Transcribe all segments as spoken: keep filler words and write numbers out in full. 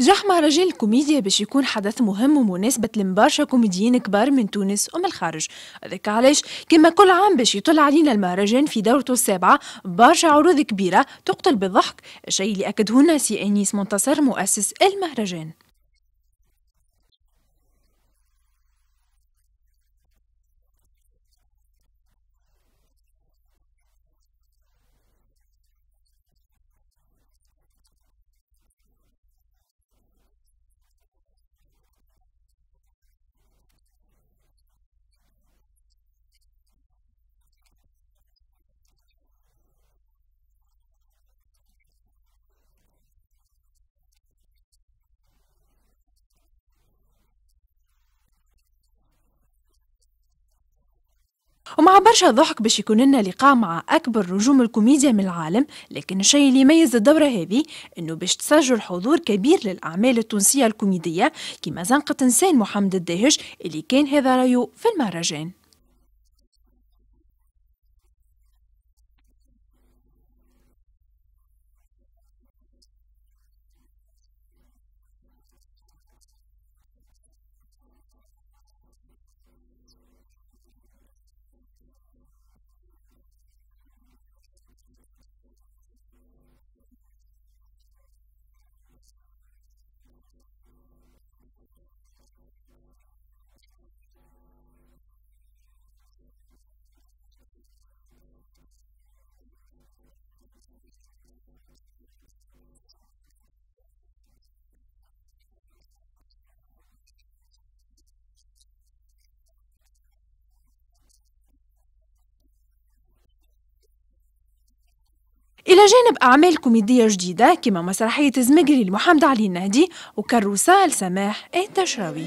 جح مهرجان الكوميديا باش يكون حدث مهم ومناسبة لمبارشة كوميديين كبار من تونس ومن الخارج، هذاك علاش كما كل عام باش يطل علينا المهرجان في دورته السابعة برشا عروض كبيرة تقتل بالضحك، الشيء اللي أكدهولنا سي أنيس منتصر مؤسس المهرجان. ومع برشا ضحك باش يكون لنا لقاء مع أكبر نجوم الكوميديا من العالم، لكن الشيء اللي يميز الدورة هذه أنه باش تسجل حضور كبير للأعمال التونسية الكوميدية كما زنقة نسيم محمد الداهش اللي كان هذا رايو في المهرجان. إلى جانب أعمال كوميدية جديدة كما مسرحية زمجري لمحمد علي النهدي وكروسال سماح التشراوي.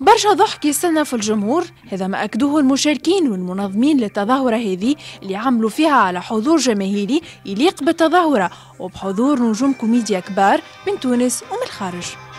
برشا ضحك يستنى في الجمهور، هذا ما أكدوه المشاركين والمنظمين للتظاهرة هذه اللي عملوا فيها على حضور جماهيري يليق بالتظاهرة وبحضور نجوم كوميديا كبار من تونس ومن الخارج.